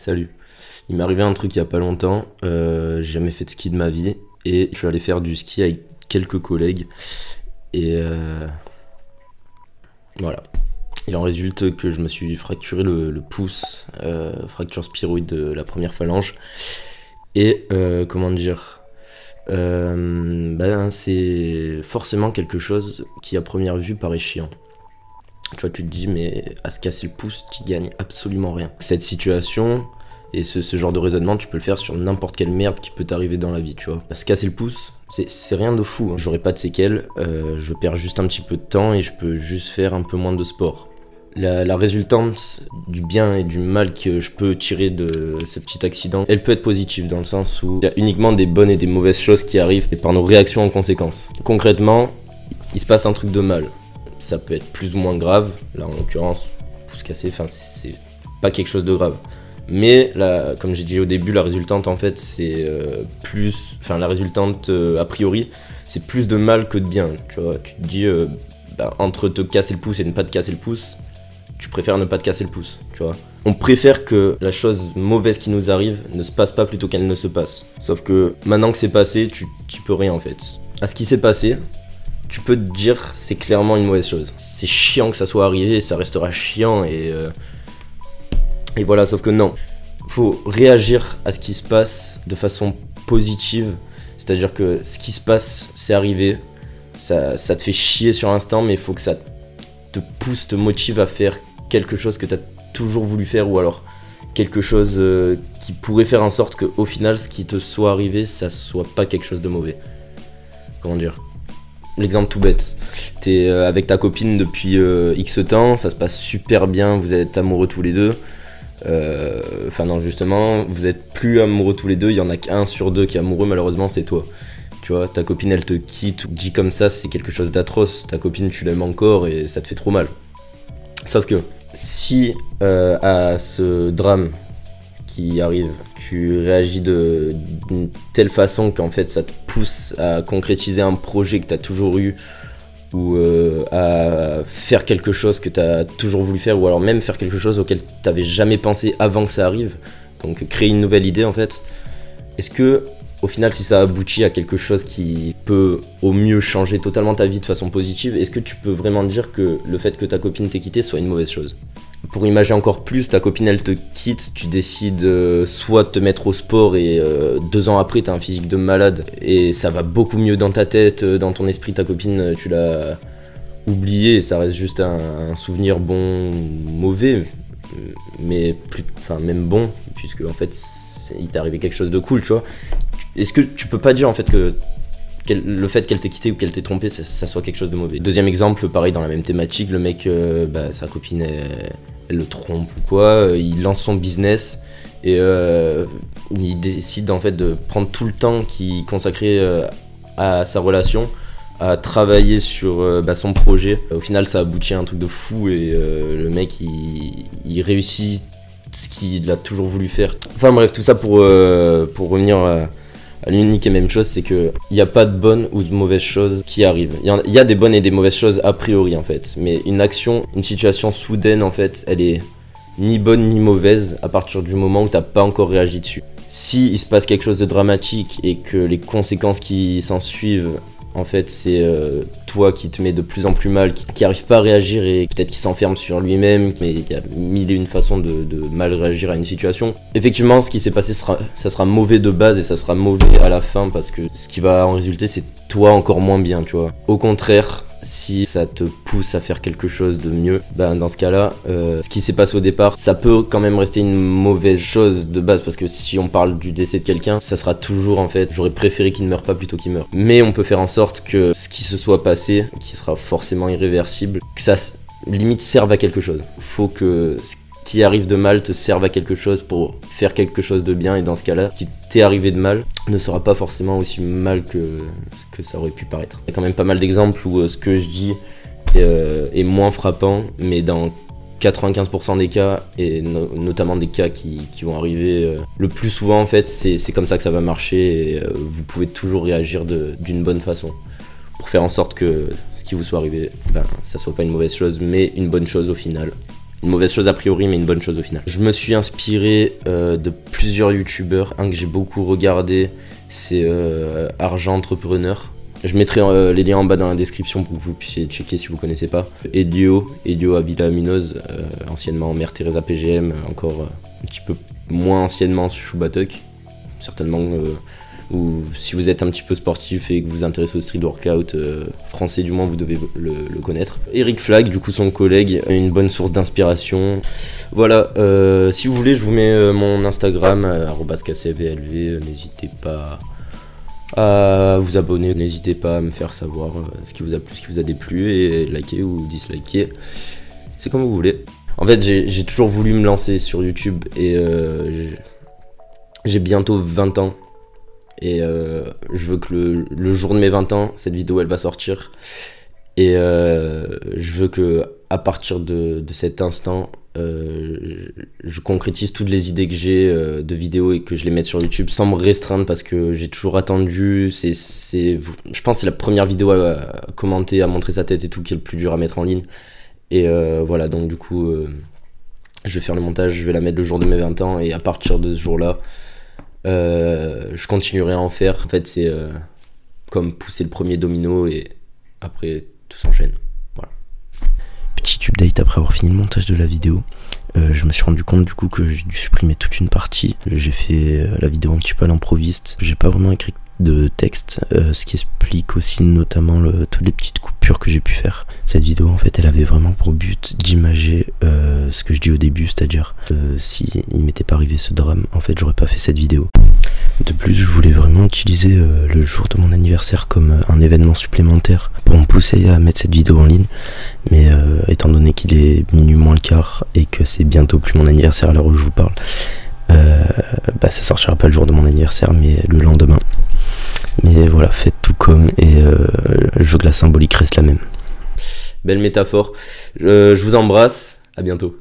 Salut. Il m'est arrivé un truc il n'y a pas longtemps, j'ai jamais fait de ski de ma vie et je suis allé faire du ski avec quelques collègues et voilà. Il en résulte que je me suis fracturé le pouce, fracture spiroïde de la première phalange et comment dire, ben, c'est forcément quelque chose qui à première vue paraît chiant. Tu vois, tu te dis, mais à se casser le pouce, tu gagnes absolument rien. Cette situation et ce genre de raisonnement, tu peux le faire sur n'importe quelle merde qui peut t'arriver dans la vie, tu vois. Se casser le pouce, c'est rien de fou, hein. J'aurai pas de séquelles, je perds juste un petit peu de temps et je peux juste faire un peu moins de sport. La résultante du bien et du mal que je peux tirer de ce petit accident, elle peut être positive dans le sens où il y a uniquement des bonnes et des mauvaises choses qui arrivent et par nos réactions en conséquence. Concrètement, il se passe un truc de mal. Ça peut être plus ou moins grave, là en l'occurrence, pouce cassé, enfin c'est pas quelque chose de grave. Mais là, comme j'ai dit au début, la résultante en fait c'est plus, enfin la résultante a priori, c'est plus de mal que de bien. Tu vois, tu te dis, bah, entre te casser le pouce et ne pas te casser le pouce, tu préfères ne pas te casser le pouce, tu vois. On préfère que la chose mauvaise qui nous arrive ne se passe pas plutôt qu'elle ne se passe. Sauf que maintenant que c'est passé, tu peux rien en fait. À ce qui s'est passé, tu peux te dire c'est clairement une mauvaise chose. C'est chiant que ça soit arrivé, ça restera chiant et voilà, sauf que non. Faut réagir à ce qui se passe de façon positive, c'est-à-dire que ce qui se passe, c'est arrivé, ça te fait chier sur l'instant, mais il faut que ça te pousse, te motive à faire quelque chose que tu as toujours voulu faire ou alors quelque chose qui pourrait faire en sorte qu'au final, ce qui te soit arrivé, ça soit pas quelque chose de mauvais. Comment dire ? L'exemple tout bête, t'es avec ta copine depuis X temps, ça se passe super bien, vous êtes amoureux tous les deux. Enfin non, justement, vous êtes plus amoureux tous les deux, il y en a qu'un sur deux qui est amoureux, malheureusement c'est toi. Tu vois, ta copine elle te quitte, dit comme ça c'est quelque chose d'atroce, ta copine tu l'aimes encore et ça te fait trop mal. Sauf que si à ce drame qui arrive, tu réagis d'une telle façon qu'en fait ça te pousse à concrétiser un projet que tu as toujours eu ou à faire quelque chose que tu as toujours voulu faire ou alors même faire quelque chose auquel tu n'avais jamais pensé avant que ça arrive, donc créer une nouvelle idée en fait. Est-ce que au final si ça aboutit à quelque chose qui peut au mieux changer totalement ta vie de façon positive, est-ce que tu peux vraiment dire que le fait que ta copine t'ait quitté soit une mauvaise chose ? Pour imaginer encore plus, ta copine elle te quitte, tu décides soit de te mettre au sport et 2 ans après t'as un physique de malade et ça va beaucoup mieux dans ta tête, dans ton esprit, ta copine tu l'as oubliée et ça reste juste un souvenir bon, mauvais, mais plus, enfin même bon, puisque en fait il t'est arrivé quelque chose de cool, tu vois. Est-ce que tu peux pas dire en fait que le fait qu'elle t'ait quitté ou qu'elle t'ait trompé, ça soit quelque chose de mauvais. Deuxième exemple, pareil dans la même thématique, le mec, bah, sa copine, elle le trompe ou quoi, il lance son business et il décide en fait de prendre tout le temps qu'il consacrait à sa relation, à travailler sur bah, son projet. Au final, ça aboutit à un truc de fou et le mec, il réussit ce qu'il a toujours voulu faire. Enfin bref, tout ça pour revenir à l'unique et même chose, c'est que il n'y a pas de bonnes ou de mauvaises choses qui arrivent. Il y a des bonnes et des mauvaises choses a priori en fait, mais une action, une situation soudaine en fait, elle est ni bonne ni mauvaise à partir du moment où t'as pas encore réagi dessus. Si il se passe quelque chose de dramatique et que les conséquences qui s'en suivent, en fait c'est toi qui te mets de plus en plus mal, qui arrive pas à réagir et peut-être qui s'enferme sur lui-même, mais il y a mille et une façons de mal réagir à une situation. Effectivement, ce qui s'est passé, ça sera mauvais de base et ça sera mauvais à la fin parce que ce qui va en résulter, c'est toi encore moins bien, tu vois. Au contraire, si ça te pousse à faire quelque chose de mieux, ben dans ce cas-là, ce qui s'est passé au départ, ça peut quand même rester une mauvaise chose de base parce que si on parle du décès de quelqu'un, ça sera toujours en fait, j'aurais préféré qu'il ne meure pas plutôt qu'il meure. Mais on peut faire en sorte que ce qui se soit passé, qui sera forcément irréversible, que ça limite serve à quelque chose. Faut que ce qui arrive de mal te serve à quelque chose pour faire quelque chose de bien et dans ce cas-là, ce qui t'est arrivé de mal ne sera pas forcément aussi mal que ça aurait pu paraître. Il y a quand même pas mal d'exemples où ce que je dis est moins frappant, mais dans 95% des cas, et notamment des cas qui vont arriver le plus souvent en fait, c'est comme ça que ça va marcher et vous pouvez toujours réagir d'une bonne façon pour faire en sorte que ce qui vous soit arrivé, ben, ça soit pas une mauvaise chose mais une bonne chose au final. une mauvaise chose a priori, mais une bonne chose au final. Je me suis inspiré de plusieurs youtubeurs. Un que j'ai beaucoup regardé, c'est Argent Entrepreneur. Je mettrai les liens en bas dans la description pour que vous puissiez checker si vous ne connaissez pas. Edio Avila Minoz, anciennement Mère Teresa PGM, encore un petit peu moins anciennement Shubatuck, certainement. Ou si vous êtes un petit peu sportif et que vous vous intéressez au street workout français, du moins vous devez le connaître. Eric Flag, du coup son collègue, une bonne source d'inspiration. Voilà, si vous voulez je vous mets mon Instagram, @kcvlv, n'hésitez pas à vous abonner, n'hésitez pas à me faire savoir ce qui vous a plu, ce qui vous a déplu, et liker ou disliker, c'est comme vous voulez. En fait j'ai toujours voulu me lancer sur YouTube et j'ai bientôt 20 ans. Et je veux que le jour de mes 20 ans, cette vidéo elle va sortir. Et je veux que à partir de cet instant, je concrétise toutes les idées que j'ai de vidéos et que je les mette sur YouTube sans me restreindre, parce que j'ai toujours attendu. Je pense que c'est la première vidéo à commenter, à montrer sa tête et tout qui est le plus dur à mettre en ligne. Et voilà, donc du coup, je vais faire le montage, je vais la mettre le jour de mes 20 ans et à partir de ce jour-là, je continuerai à en faire. En fait c'est comme pousser le premier domino et après tout s'enchaîne. Voilà. Petit update après avoir fini le montage de la vidéo. Je me suis rendu compte du coup que j'ai dû supprimer toute une partie. J'ai fait la vidéo un petit peu à l'improviste. J'ai pas vraiment écrit de texte, ce qui explique aussi notamment toutes les petites coupures que j'ai pu faire. Cette vidéo en fait elle avait vraiment pour but d'imager ce que je dis au début, c'est-à-dire si il m'était pas arrivé ce drame, en fait j'aurais pas fait cette vidéo. De plus je voulais vraiment utiliser le jour de mon anniversaire comme un événement supplémentaire pour me pousser à mettre cette vidéo en ligne, mais étant donné qu'il est minuit moins le quart et que c'est bientôt plus mon anniversaire à l'heure où je vous parle, bah ça sortira pas le jour de mon anniversaire mais le lendemain. Mais voilà, faites tout comme, et je veux que la symbolique reste la même. Belle métaphore, je vous embrasse, à bientôt.